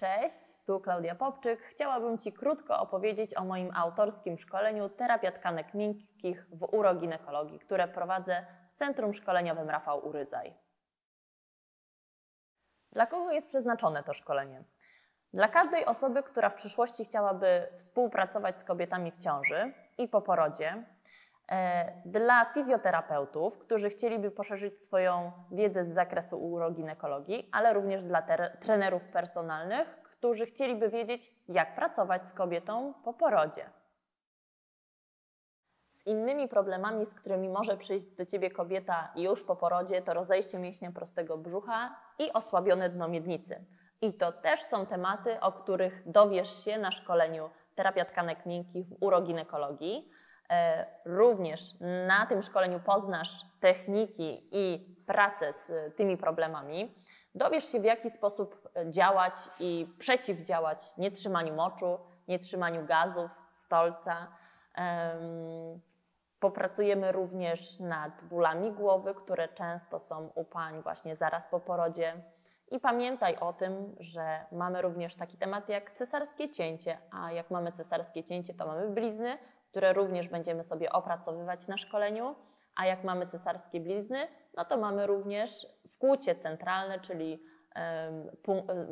Cześć, tu Klaudia Popczyk. Chciałabym Ci krótko opowiedzieć o moim autorskim szkoleniu terapia tkanek miękkich w uroginekologii, które prowadzę w Centrum Szkoleniowym Rafał Uryzaj. Dla kogo jest przeznaczone to szkolenie? Dla każdej osoby, która w przyszłości chciałaby współpracować z kobietami w ciąży i po porodzie, dla fizjoterapeutów, którzy chcieliby poszerzyć swoją wiedzę z zakresu uroginekologii, ale również dla trenerów personalnych, którzy chcieliby wiedzieć, jak pracować z kobietą po porodzie. Z innymi problemami, z którymi może przyjść do Ciebie kobieta już po porodzie, to rozejście mięśnia prostego brzucha i osłabione dno miednicy. I to też są tematy, o których dowiesz się na szkoleniu terapia tkanek miękkich w uroginekologii. Również na tym szkoleniu poznasz techniki i pracę z tymi problemami. Dowiesz się, w jaki sposób działać i przeciwdziałać nietrzymaniu moczu, nietrzymaniu gazów, stolca. Popracujemy również nad bólami głowy, które często są u pań właśnie zaraz po porodzie. I pamiętaj o tym, że mamy również taki temat jak cesarskie cięcie, a jak mamy cesarskie cięcie, to mamy blizny, które również będziemy sobie opracowywać na szkoleniu, a jak mamy cesarskie blizny, no to mamy również wkłucie centralne, czyli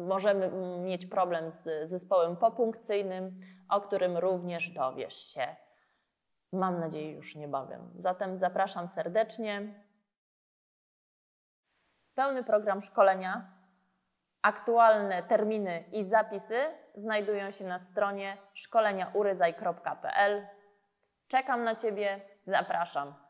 możemy mieć problem z zespołem popunkcyjnym, o którym również dowiesz się, mam nadzieję, już niebawem. Zatem zapraszam serdecznie. Pełny program szkolenia, aktualne terminy i zapisy znajdują się na stronie szkoleniauryzaj.pl. Czekam na Ciebie, zapraszam.